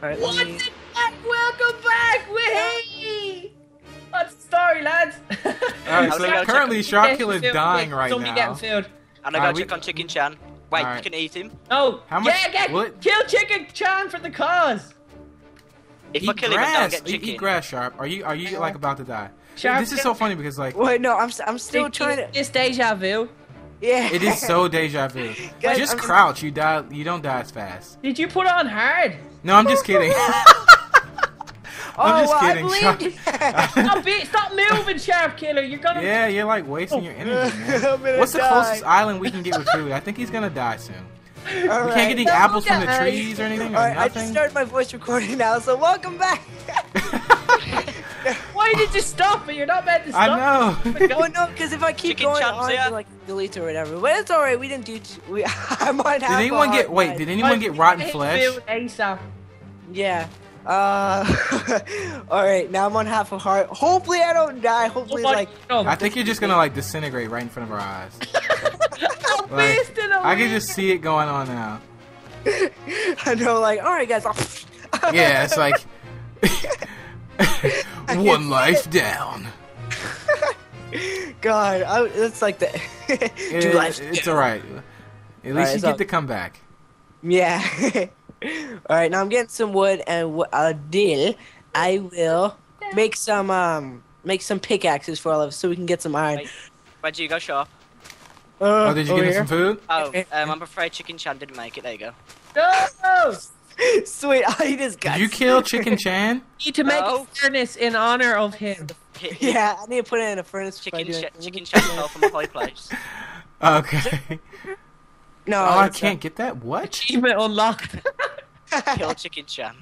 Right, what's it back? Welcome back! Wee! What's the story, lads? Alright, so currently SharpKiller is dying right now. Getting filled. And I gotta check on Chicken Chan. Wait, right. You can eat him. No! How much? Yeah, kill Chicken Chan for the cause! If eat I kill grass. Him, I don't get chicken. Eat grass, Sharp. Are you like about to die? Sharp, this is so funny because like. Wait, no, I'm still trying to. It's deja vu. Yeah. It is so deja vu. Guys, just crouch. You die. You don't die as fast. Did you put it on hard? No, I'm just kidding. I'm just kidding. Stop moving, SharpKiller. You're gonna. Yeah, you're like wasting your energy. Man. What's the closest island we can get with food? I think he's gonna die soon. All right. Can't get any apples from the trees or anything. All right, I just started my voice recording now, so welcome back. Why did you stop me? You're not meant to stop. I know. Oh, no, because if I keep going on, yeah. Like delete or whatever. But it's all right. We didn't do. I might have. Did anyone get? Wait, did anyone get rotten flesh? Yeah. All right. Now I'm on half a heart. Hopefully I don't die. Hopefully like. I think you're just gonna like disintegrate right in front of our eyes. Like, I can just see it going on now. I know, like, alright, guys. Yeah, it's like. One life down. God, it's like the. Two lives down. It's alright. At least you get to come back. Yeah. Alright, now I'm getting some wood, and what I'll do, I will make some pickaxes for all of us so we can get some iron. Where'd you go, Sharp? Oh, did you get some food? Oh, I'm afraid Chicken Chan didn't make it. There you go. No! Sweet, I just got. Did you kill Chicken Chan? Need to make a furnace in honor of him. Yeah, I need to put it in a furnace. Chicken Chan fell from a high place. Okay. No, oh, I can't get that. What? Achievement unlocked. Kill Chicken Chan.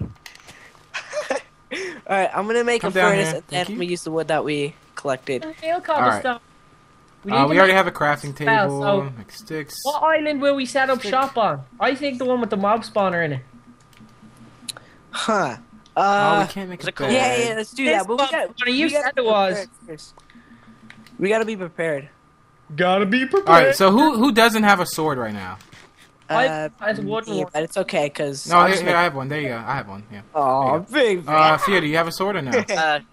All right, I'm gonna make a furnace, and then we use the wood that we collected. All right. We already have a crafting table, like sticks. What island will we set up shop on? I think the one with the mob spawner in it. Huh. We can't make a bed. Yeah, let's do that. But we gotta be prepared. Gotta be prepared. Alright, so who doesn't have a sword right now? But it's okay, cause... No, here, I have one. There you go. I have one, yeah. Aw, big man. Fear, do you have a sword or no?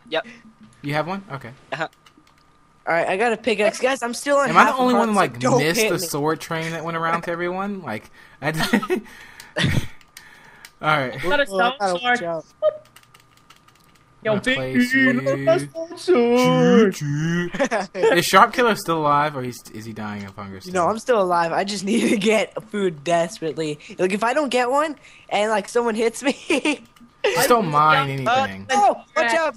Yep. You have one? Okay. Uh-huh. All right, I got a pickaxe, guys. I'm still on. Am I the only one who like missed the sword train that went around to everyone? Like, I did. All right. Got a stone sword. Yo, big sword. Is SharpKiller still alive, or is he dying of hunger? Still? No, I'm still alive. I just need to get food desperately. Like, if I don't get one, and like someone hits me, just don't mind anything. Oh, watch out!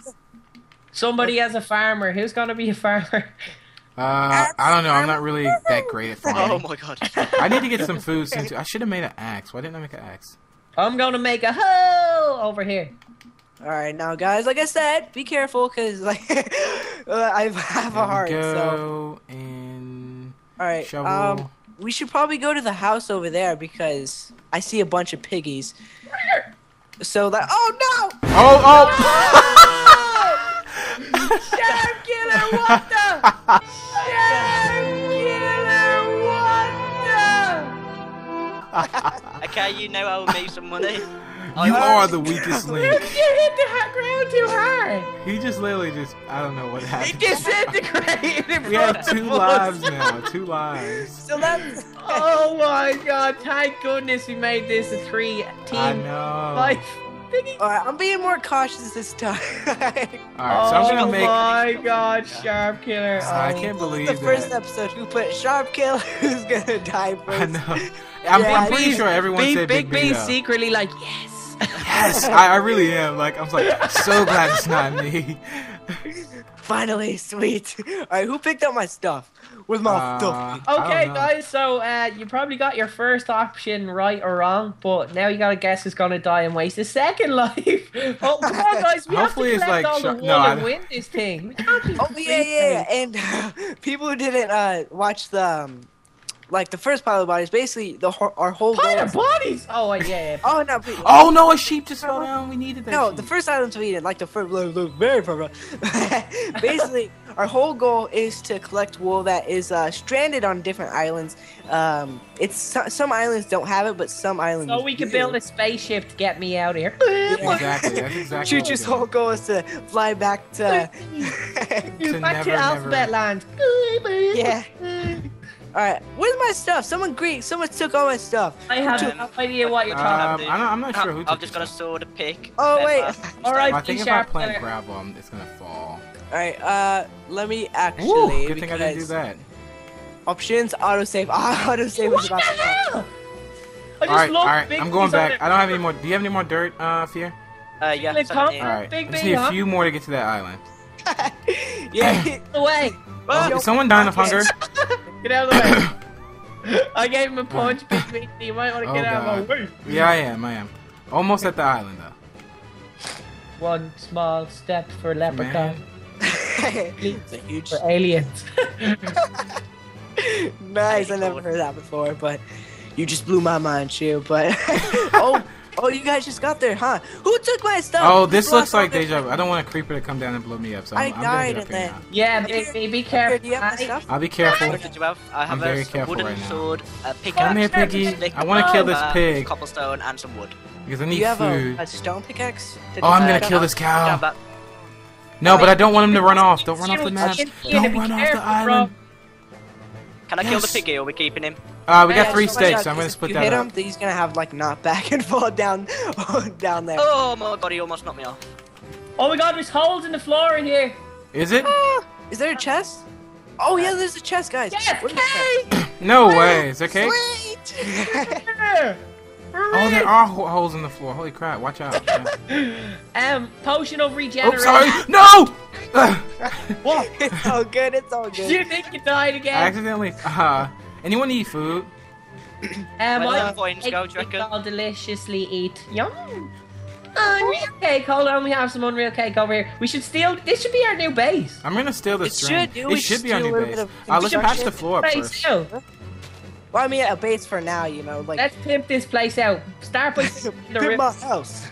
Somebody has a farmer. Who's gonna be a farmer? I don't know. I'm not really that great at farming. Oh my god! I need to get some food. Since I should have made an axe. Why didn't I make an axe? I'm gonna make a hoe over here. All right, now guys, like I said, be careful because like I have a heart. So all right, shovel. We should probably go to the house over there because I see a bunch of piggies. So that. Oh no! Oh! SharpKiller, what the? SharpKiller, what the? Okay, you know I will make some money. You are the weakest link. You hit the ground too hard. He just literally I don't know what happened. He disintegrated. We have two lives now, two lives. So that's... Oh my god, thank goodness we made this a three-team life. Alright, I'm being more cautious this time. Alright, so I'm gonna make. Oh my god, SharpKiller! I can't believe the first episode who put SharpKiller who's gonna die first. I know. I'm pretty sure everyone said BigB. BigB secretly like yes. Yes, I really am. Like I'm like so glad it's not me. Finally, sweet. Alright, who picked up my stuff? With my stuff. Okay, guys. So you probably got your first option right or wrong, but now you gotta guess who's gonna die and waste his second life. Oh, come on, guys. We hopefully have to collect all the wool and win this thing. We can't be. Oh yeah, yeah. And people who didn't watch the like the first pile of bodies, basically the our whole pile of bodies. Oh yeah. Oh no. Please. Oh no, a sheep just fell down. We needed that. No, sheep. The first items we needed, like the first. Basically, our whole goal is to collect wool that is stranded on different islands. It's some islands don't have it, but some islands. So we can build a spaceship to get me out here. Yeah, exactly. That's exactly. Choo's whole goal is to fly back to. Back to Alphabet Land. Yeah. All right, where's my stuff? Someone took all my stuff. I have no idea what you're talking about. I'm not sure who. I'm just gonna sword a pick. Oh wait. All right, I think if I plant gravel, it's gonna fall. All right, let me actually. Ooh, good thing I didn't do that. Options, autosave. Autosave was about to happen. All right, I'm going back. I don't have any more. Do you have any more dirt, Fear? Yeah. All right. Just need a few more to get to that island. Yeah. Away. Is someone dying of hunger? Get out of the way. I gave him a punch, BigB. You might want to get out of my way. Yeah, I am. Almost at the island, though. One small step for leprechaun. It's a huge for aliens. Nice, I never heard that before, but you just blew my mind, Chew. But oh, you guys just got there, huh? Who took my stuff? Oh, this looks like deja vu. I don't want a creeper to come down and blow me up, so I'm died in that. Yeah, be careful. I'll be careful. I'm very careful right now. Sword, a pickaxe, come here, Piggy. I want to kill this pig. Cobblestone and some wood. Because I need food. A stone pickaxe? Oh, I'm gonna kill this cow. No, but I don't want him to run off. Don't run off the map. Don't run off the island. Can I kill the piggy, or are we keeping him? We got 3 steaks, so I'm gonna split that up. If you hit him, he's gonna have, like, knock back and fall down there. Oh my god, he almost knocked me off. Oh my god, there's holes in the floor in here. Is it? Is there a chest? Oh yeah, there's a chest, guys. Yes, cake! No way, is there cake? Sweet! Oh, there are holes in the floor, holy crap, watch out. Potion of regeneration. Oh, sorry, no! What? It's all good, it's all good. You think you died again? Accidentally. Anyone eat food? I'll deliciously eat. Yum. Unreal cake. Hold on, we have some unreal cake over here. We should steal. This should be our new base. I'm gonna steal this. It should be our new base. Let's patch the floor up first. Well, I mean, a base for now, you know. Like, let's pimp this place out. Start by pimp my house.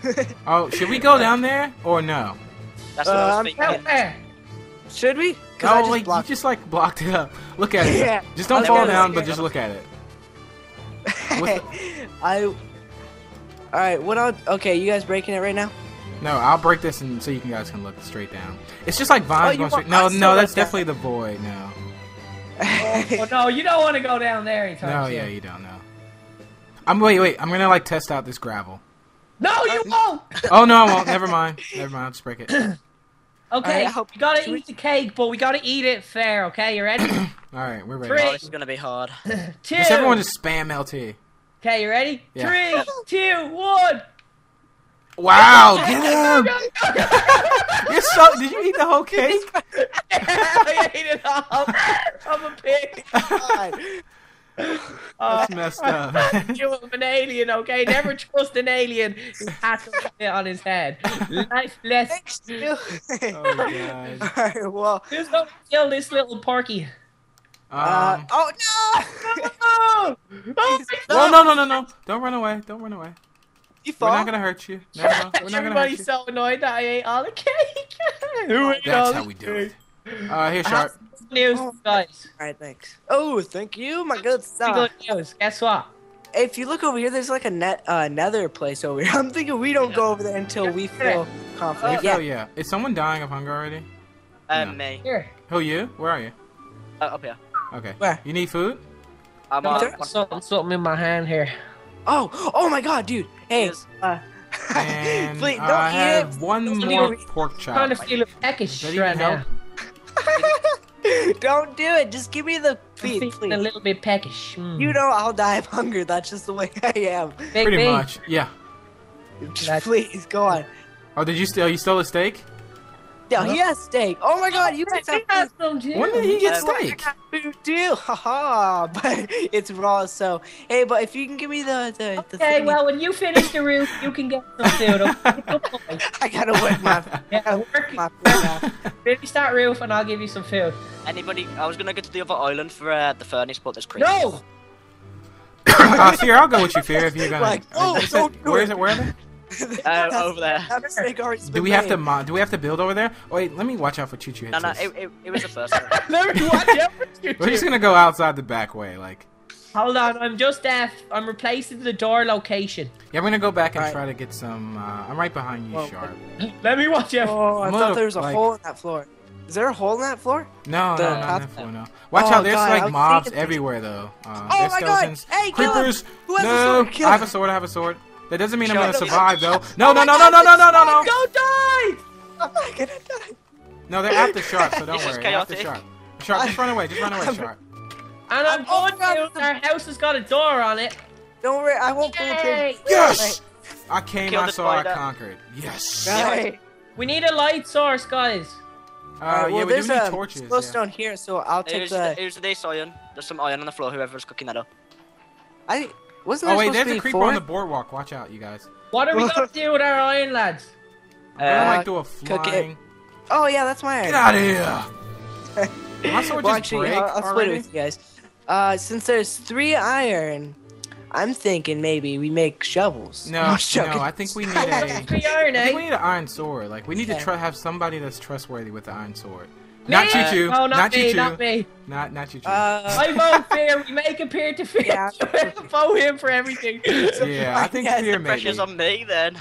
Oh, should we go down there or no? That's what I was thinking. Should we? No, like, you just like blocked it up. Look at it. Yeah. Just don't fall down, but just look at it. Alright, okay, you guys breaking it right now? No, I'll break this and so you guys can look straight down. It's just like vines going straight. No, that's definitely the void now. Oh no, you don't want to go down there anytime soon. No, yeah, you don't know. Wait, I'm gonna like test out this gravel. No, you won't! Oh no, I won't. Never mind, I'll just break it. Okay, you gotta eat the cake, but we gotta eat it fair, okay? You ready? Alright, we're ready. Oh, this is gonna be hard. 2. Just everyone just spam LT. Okay, you ready? Yeah. 3, 2, 1. Wow, get him! You're so. Did you eat the whole cake? I ate it all. I'm a pig. God. That's messed up. You're an alien, okay? Never trust an alien who has it on his head. Life less. Oh god. Alright, well, who's gonna kill this little porky? Oh no! Oh no! Don't run away! Don't run away! You fall? We're not gonna hurt you. No, we're not gonna hurt you. Everybody's so annoyed that I ate all the cake. That's how we do it. Here, Sharp. News, guys. All right, thanks. Oh, thank you, my good stuff. Good news. Guess what? If you look over here, there's like a nether place over here. I'm thinking we don't go over there until we feel confident. Yeah. Is someone dying of hunger already? Me. Here. Who you? Where are you? Up here. Okay. Where? You need food? I'm something in my hand here. Oh my God, dude. Hey. And please don't I eat have it. One more pork chop. I'm trying to feel a peckish right now. Don't do it. Just give me the feet, please. A little bit peckish. Mm. You know I'll die of hunger. That's just the way I am. Pretty much. Yeah. Please go on. Oh, did you steal? You stole a steak? No, he has steak. Oh my God, you guys have some. When did he get steak? Food too. Haha. But it's raw, so hey. But if you can give me the okay. Thing. Well, when you finish the roof, you can get some food. Okay? I gotta work my. Finish that roof, and I'll give you some food. Anybody? I was gonna go to the other island for the furnace, but there's creepers. No. Fear, I'll go with you, Fear, if you're gonna. Like, oh, where is it? Over there. Do we have to build over there? Oh, wait, let me watch out for Choo Choo. No, it was the first one. Let me watch out for Choo Choo. We're just gonna go outside the back way, like. Hold on, I'm just I'm replacing the door location. Yeah, I'm gonna go back and try to get some. I'm right behind you, Sharp. Let me watch out. Oh, I thought there was a hole in that floor. Is there a hole in that floor? No, no. Watch out, there's like mobs everywhere though. Oh my god! Hey, creepers! No, I have a sword. I have a sword. That doesn't mean I'm gonna survive though. No, no, no, no, no, no, no, no! Go die! I'm not gonna die. No, they're after Sharp, so don't worry. They're after Sharp. Sharp, just run away. Just run away, Sharp. And I'm going to. Our house has got a door on it. Don't worry, I won't pull the trigger. Yes! I came, I saw, I conquered. Yes. We need a light source, guys. Yeah, well, there's a glowstone here, so I'll take the. Here's this iron. There's some iron on the floor. Whoever's cooking that up. Oh wait, there's a creeper on the boardwalk. Watch out, you guys. What are we gonna do with our iron, lads? I like to do a flying. Oh yeah, that's my iron. Get out of here! My sword just break already? I'll split it with you guys. Since there's 3 iron, I'm thinking maybe we make shovels. No, I think we need a. 3 iron, eh? I think we need an iron sword. Like we need to have somebody that's trustworthy with the iron sword. Me? Not Choo-Choo. No, not Choo-Choo. I vote Fear. We make AppeartoFear. Yeah. Vote him for everything. Yeah, I think Fear maybe. Pressure's on me then.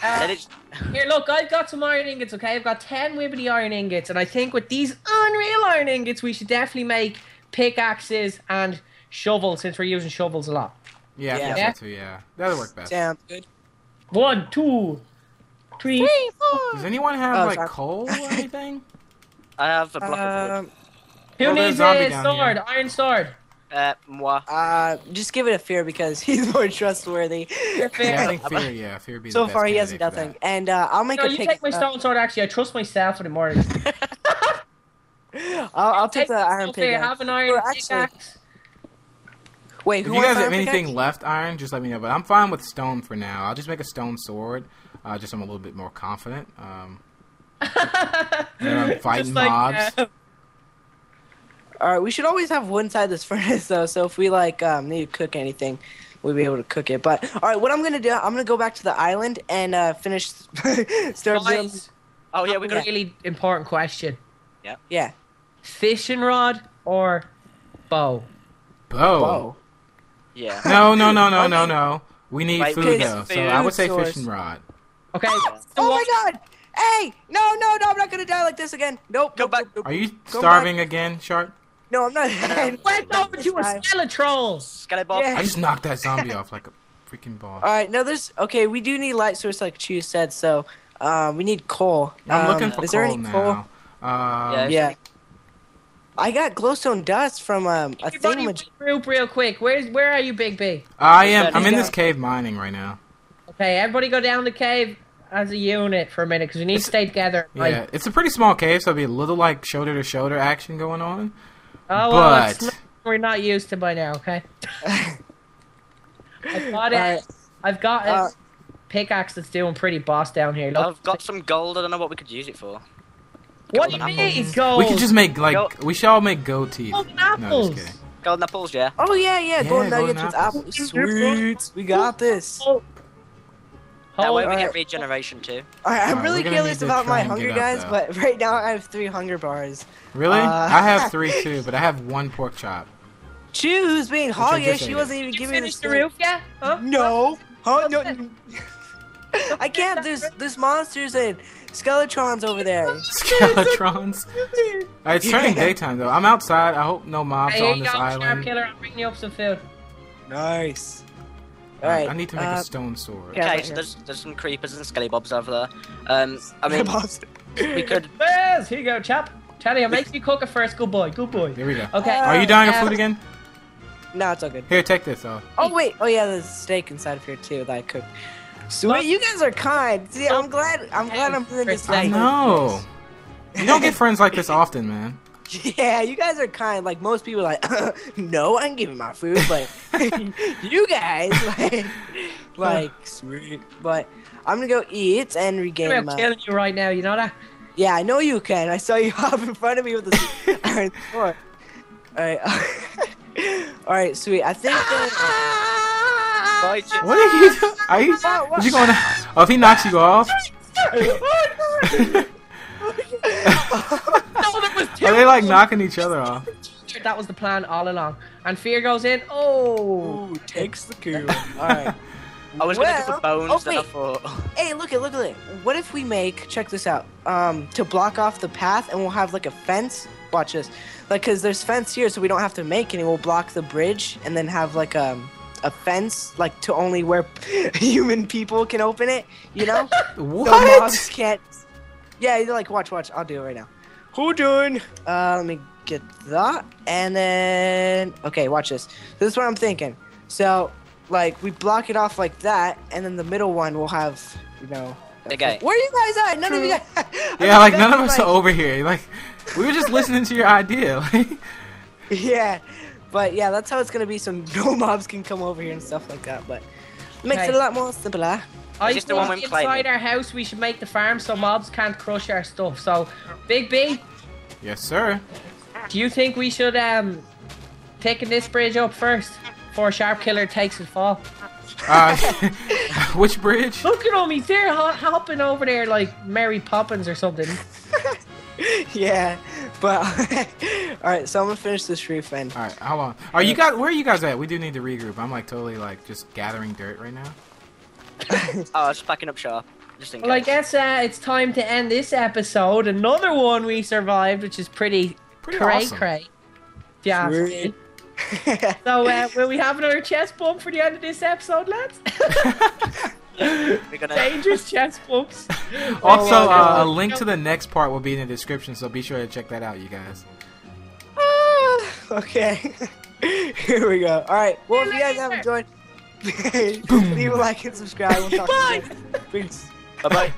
Here, look, I've got some iron ingots. Okay, I've got 10 wibbly iron ingots, and I think with these unreal iron ingots, we should definitely make pickaxes and shovels since we're using shovels a lot. Yeah, yeah. I think so too. Yeah, that'll work best. Sounds good. 1, 2, 3, 4. Does anyone have like coal or anything? I have a block of wood. Who needs a sword? Here. Iron sword. Moi. Just give it a Fear because he's more trustworthy. Fear. Yeah, I think Fear, yeah. Fear be the best. So far, he has nothing. And I'll make a pick. You take my stone sword, actually. I trust myself for the morning. I'll take the iron pick. Okay, I have an iron pickaxe. Wait, if you guys have anything left iron, just let me know. But I'm fine with stone for now. I'll just make a stone sword. Just so I'm a little bit more confident. Fighting like mobs. Alright, we should always have wood inside this furnace though, so if we like need to cook anything, we'll be able to cook it. But alright, what I'm gonna do, I'm gonna go back to the island and finish Oh yeah, we got a really important question. Yeah. Yeah. Fishing rod or bow? Bow. Yeah. No. We need food though, so I would say fishing rod. Okay. Oh my god! Hey! No, I'm not gonna die like this again. Nope. Go back. Are you starving again, Sharp? No, I'm not. Went over to a skeletroll. Skeleball. Yeah. I just knocked that zombie off like a freaking ball. Alright, now there's we do need light source like Choo said, so we need coal. I'm looking for coal now. Yeah. I got glowstone dust from a thing with group real quick. Where are you, Big B? I'm in this cave mining right now. Okay, everybody go down the cave. As a unit for a minute, because we need to stay together. Yeah, like, it's a pretty small cave, so it'll be a little like shoulder to shoulder action going on. Oh, well, it's not, we're not used to by now, okay? I've got a pickaxe that's doing pretty boss down here. Look. I've got some gold. I don't know what we could use it for. What do you mean gold? We could just make like we should all make gold teeth. Golden apples. No, just kidding. Golden apples, yeah. Oh yeah. Golden nuggets with apples. Sweet, we got this. Oh. That way we get regeneration too. Alright, I'm really curious about my hunger, guys, but right now I have 3 hunger bars. Really? I have 3 too, but I have 1 pork chop. Choo, who's being hoggish, she wasn't even giving me the roof, yeah? Huh? No. Huh? No. I can't. There's monsters and skeletrons over there. Skeletrons? Alright, it's turning daytime though. I'm outside. I hope no mobs on this island. SharpKiller, I'm bringing you up some food. Nice. Right. I need to make a stone sword. Okay, right so there's some creepers and skelly bobs over there. I mean, we could. Yes, here you go, chap. Teddy, I'll make you cook it first. Good boy, good boy. Here we go. Okay. Are you dying of food again? No, it's all good. Here, take this off. Oh wait, oh yeah, there's a steak inside of here too that I cooked. Sweet, you guys are kind. See, I'm glad I'm doing this. I know. You don't get friends like this often, man. Yeah, you guys are kind. Like most people, are like no, I'm giving my food, but you guys, like sweet. But I'm gonna go eat and regain my. I'm killing you right now. You know that? Yeah, I know you can. I saw you hop in front of me with the iron sword. All right. Alright, sweet. I think what are you doing? Are you, is he going to, oh, if he knocks you off? Are they like knocking each other off? That was the plan all along. And Fear goes in. Oh, ooh, takes the coup. Alright. I was gonna do the bones that I thought. Hey, look at it. What if we make, check this out, to block off the path and we'll have like a fence? Watch this. Like, cause there's fence here so we don't have to make any. We'll block the bridge and then have like a fence, like to only where human people can open it, you know? What? So dogs can't. Yeah, you're like, watch, I'll do it right now. Hold on. Let me get that. And then, okay, watch this. This is what I'm thinking. So, like, we block it off like that, and then the middle one will have, you know. The guy. Where are you guys at? None of you guys. Yeah, like, none of us are over here. Like, we were just listening to your idea. Like. Yeah, but yeah, that's how it's gonna be. Some no mobs can come over here and stuff like that, but it makes it a lot more simpler. I just think inside our house we should make the farm so mobs can't crush our stuff. So, Big B. Yes, sir. Do you think we should taking this bridge up first before SharpKiller takes his fall? Which bridge? Look at him, he's there hopping over there like Mary Poppins or something. Yeah, but all right. So I'm gonna finish this roof and. All right, hold on. Are you guys? Where are you guys at? We do need to regroup. I'm like totally like just gathering dirt right now. Oh, just packing up shop. Just in case. Well, I guess it's time to end this episode. Another one we survived, which is pretty cray-cray. Yeah. Awesome. So, will we have another chest bump for the end of this episode, lads? Dangerous chest bumps. Also, a link to the next part will be in the description, so be sure to check that out, you guys. Okay. Here we go. All right. Well, if you guys haven't joined, leave a like and subscribe. We'll talk to you. Peace. Bye-bye.